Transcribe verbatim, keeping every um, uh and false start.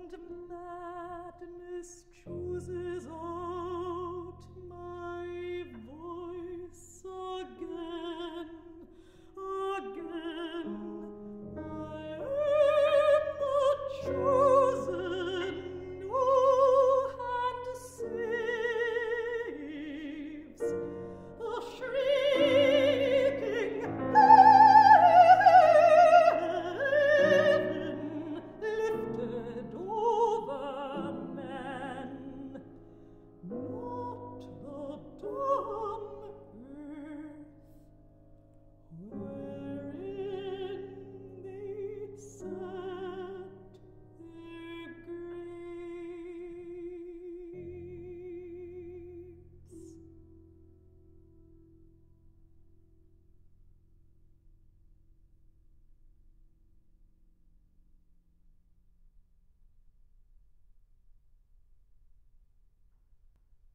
and madness chooses all.